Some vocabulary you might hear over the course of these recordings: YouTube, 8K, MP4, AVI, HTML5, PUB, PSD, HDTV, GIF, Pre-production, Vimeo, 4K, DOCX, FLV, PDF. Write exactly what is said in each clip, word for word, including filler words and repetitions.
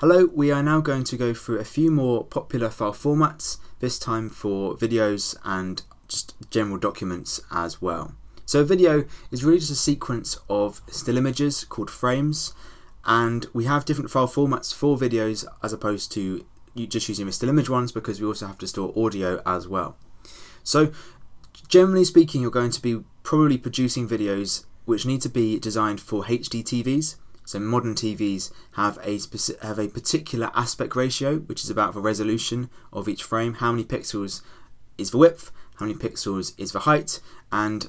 Hello, we are now going to go through a few more popular file formats, this time for videos and just general documents as well. So a video is really just a sequence of still images called frames, and we have different file formats for videos as opposed to just using the still image ones because we also have to store audio as well. So generally speaking, you're going to be probably producing videos which need to be designed for H D T Vs. So modern T Vs have a have a particular aspect ratio, which is about the resolution of each frame. How many pixels is the width? How many pixels is the height? And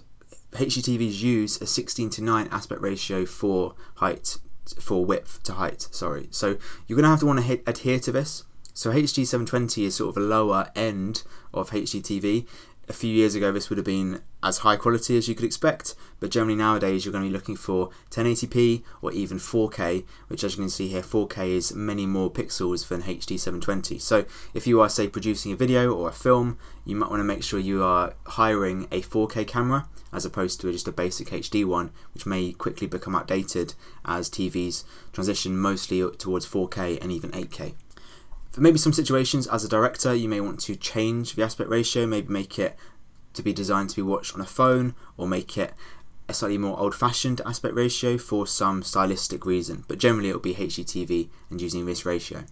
H D T Vs use a sixteen to nine aspect ratio for height, for width to height. Sorry. So you're going to have to want to adhere to this. So H D seven twenty is sort of a lower end of H D T V. A few years ago, this would have been as high quality as you could expect, but generally nowadays you're going to be looking for ten eighty p or even four K, which, as you can see here, four K is many more pixels than H D seven twenty. So if you are, say, producing a video or a film, you might want to make sure you are hiring a four K camera as opposed to just a basic H D one, which may quickly become outdated as T Vs transition mostly towards four K and even eight K. For maybe some situations, as a director, you may want to change the aspect ratio, maybe make it to be designed to be watched on a phone, or make it a slightly more old-fashioned aspect ratio for some stylistic reason, but generally it'll be H D T V and using this ratio.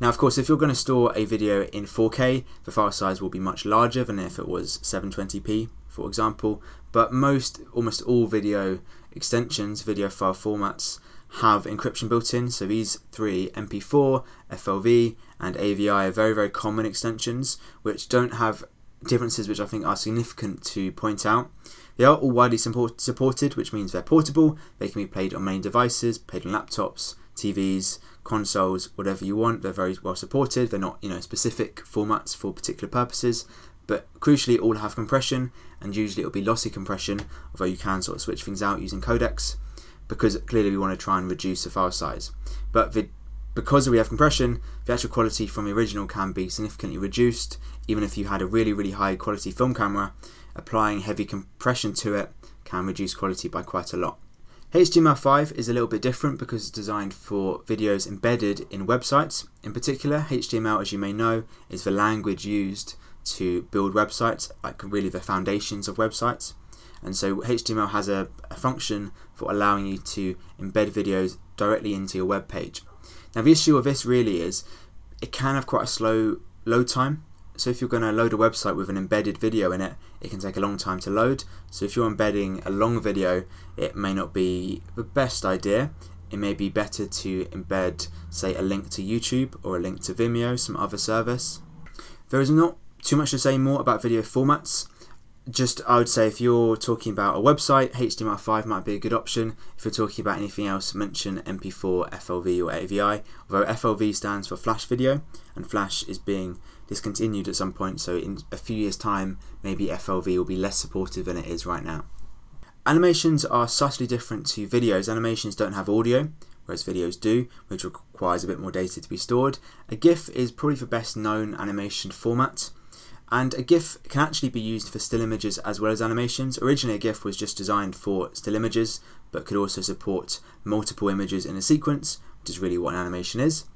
Now, of course, if you're going to store a video in four K, the file size will be much larger than if it was seven twenty p, for example, but most, almost all video extensions, video file formats, have encryption built in. So these three, M P four, F L V and A V I, are very very common extensions which don't have differences which I think are significant to point out. They are all widely support supported, which means they're portable. They can be played on many devices, played on laptops, T Vs, consoles, whatever you want. They're very well supported. They're not, you know, specific formats for particular purposes, but crucially all have compression, and usually it'll be lossy compression, although you can sort of switch things out using codecs, because clearly we want to try and reduce the file size. But the, because we have compression, the actual quality from the original can be significantly reduced. Even if you had a really, really high quality film camera, applying heavy compression to it can reduce quality by quite a lot. H T M L five is a little bit different because it's designed for videos embedded in websites. In particular, H T M L, as you may know, is the language used to build websites, like really the foundations of websites. And so H T M L has a, a function for allowing you to embed videos directly into your web page. Now the issue of this really is it can have quite a slow load time. So if you're going to load a website with an embedded video in it, it can take a long time to load. So if you're embedding a long video, it may not be the best idea. It may be better to embed, say, a link to YouTube or a link to Vimeo, some other service. There is not too much to say more about video formats. Just, I would say if you're talking about a website, H T M L five might be a good option. If you're talking about anything else, mention M P four, F L V or A V I, although F L V stands for Flash Video, and Flash is being discontinued at some point, so in a few years' time, maybe F L V will be less supportive than it is right now. Animations are subtly different to videos. Animations don't have audio, whereas videos do, which requires a bit more data to be stored. A GIF is probably the best known animation format. And a GIF can actually be used for still images as well as animations. Originally a GIF was just designed for still images, but could also support multiple images in a sequence, which is really what an animation is.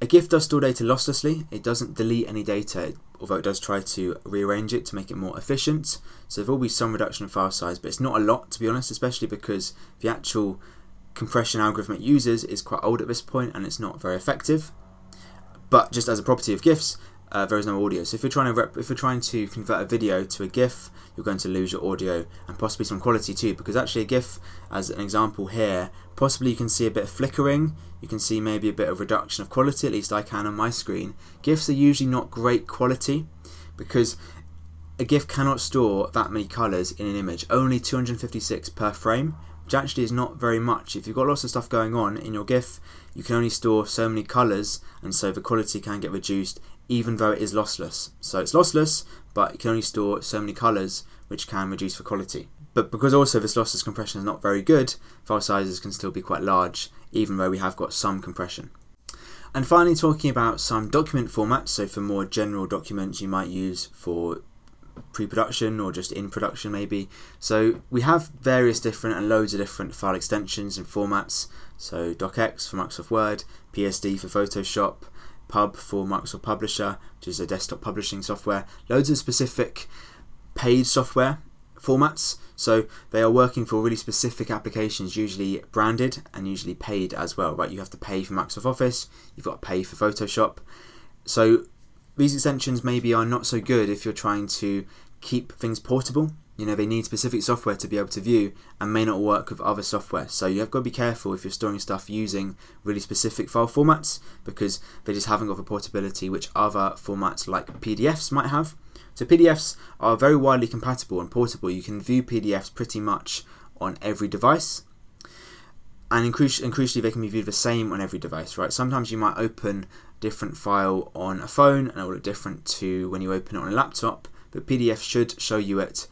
A GIF does store data losslessly. It doesn't delete any data, although it does try to rearrange it to make it more efficient. So there will be some reduction in file size, but it's not a lot, to be honest, especially because the actual compression algorithm it uses is quite old at this point, and it's not very effective. But just as a property of GIFs, Uh, there is no audio. So if you're trying to rep if you're trying to convert a video to a GIF, you're going to lose your audio and possibly some quality too, because actually a GIF, as an example here, possibly you can see a bit of flickering, you can see maybe a bit of reduction of quality, at least I can on my screen. GIFs are usually not great quality because a GIF cannot store that many colours in an image, only two hundred fifty-six per frame, which actually is not very much. If you've got lots of stuff going on in your GIF, you can only store so many colours, and so the quality can get reduced even though it is lossless. So it's lossless, but it can only store so many colours, which can reduce the quality. But because also this lossless compression is not very good, file sizes can still be quite large, even though we have got some compression. And finally, talking about some document formats, so for more general documents you might use for pre-production or just in production maybe. So we have various different and loads of different file extensions and formats. So DOCX for Microsoft Word, P S D for Photoshop, PUB for Microsoft Publisher, which is a desktop publishing software. Loads of specific paid software formats. So they are working for really specific applications, usually branded and usually paid as well, right? You have to pay for Microsoft Office, you've got to pay for Photoshop. So these extensions maybe are not so good if you're trying to keep things portable. You know, they need specific software to be able to view and may not work with other software. So you have got to be careful if you're storing stuff using really specific file formats, because they just haven't got the portability which other formats like P D Fs might have. So P D Fs are very widely compatible and portable. You can view P D Fs pretty much on every device. And crucially, they can be viewed the same on every device, right? Sometimes you might open a different file on a phone and it will look different to when you open it on a laptop, but P D F should show you it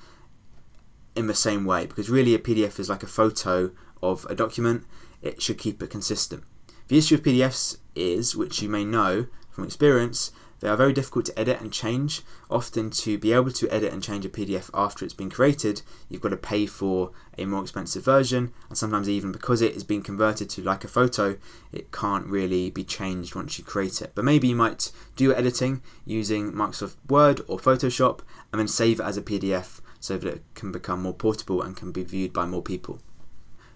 in the same way, because really a P D F is like a photo of a document. It should keep it consistent. The issue of P D Fs is, which you may know from experience, they are very difficult to edit and change. Often to be able to edit and change a P D F after it's been created, you've got to pay for a more expensive version, and sometimes even because it is being converted to like a photo, it can't really be changed once you create it. But maybe you might do your editing using Microsoft Word or Photoshop and then save it as a P D F so that it can become more portable and can be viewed by more people.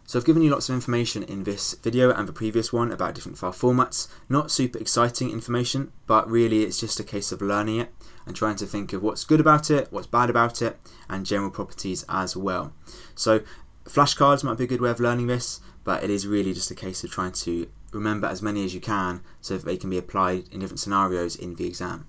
So I've given you lots of information in this video and the previous one about different file formats. Not super exciting information, but really it's just a case of learning it and trying to think of what's good about it, what's bad about it, and general properties as well. So flashcards might be a good way of learning this, but it is really just a case of trying to remember as many as you can so that they can be applied in different scenarios in the exam.